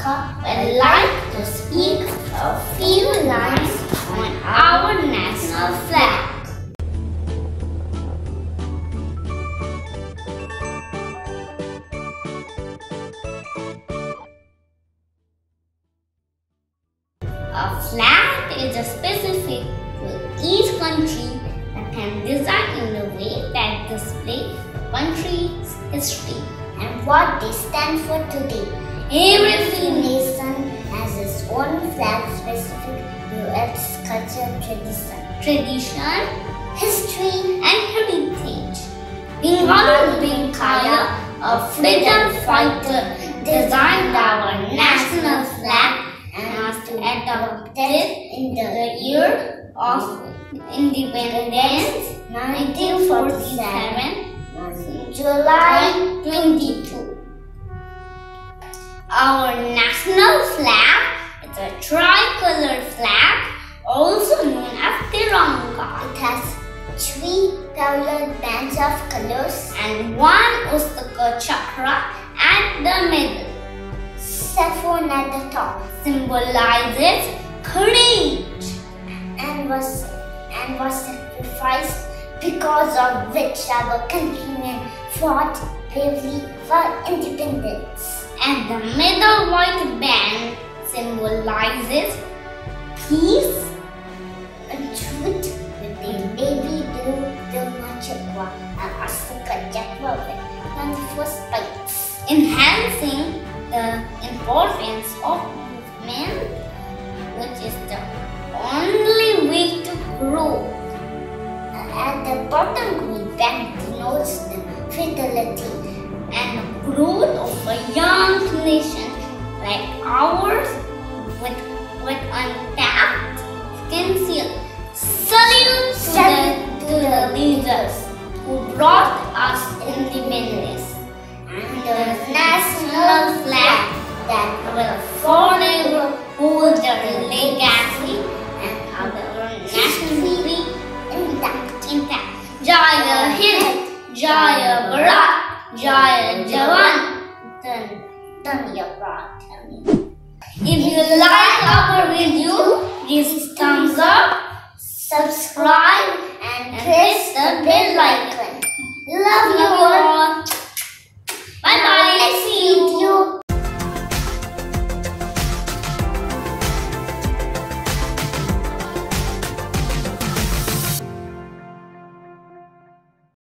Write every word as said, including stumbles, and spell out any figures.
Vodika would like to speak a few lines on our national flag. A flag is a specific to each country that can design in a way that displays the country's history and what they stand for today. Every nation has its own flag specific to its culture, tradition, tradition, history, and heritage. Pingali Venkayya, a freedom fighter, designed our national flag adopted in the year of Independence, nineteen forty-seven, July twenty-second. Our national flag is a tricolor flag, also known as Tiranga. It has three colored bands of colors and one Ustaka Chakra at the middle. Saffron at the top symbolizes courage and was and was sacrificed, because of which our countrymen fought bravely for independence. And the middle white band symbolizes peace and truth, with the navy blue, the Chakra and Ashoka Chakra with wonderful spikes, enhancing the importance of movement, which is the only way to grow. At the bottom green band denotes the fertility and growth of a young nation like ours, with with untapped potential. Salute to the, to the leaders who brought us independence and the national flag that will forever hold their legacy and our nationally intact. intact. Jaya Hind, Jaya Bharat, Jaya Jawan, Danya Bharat. If you like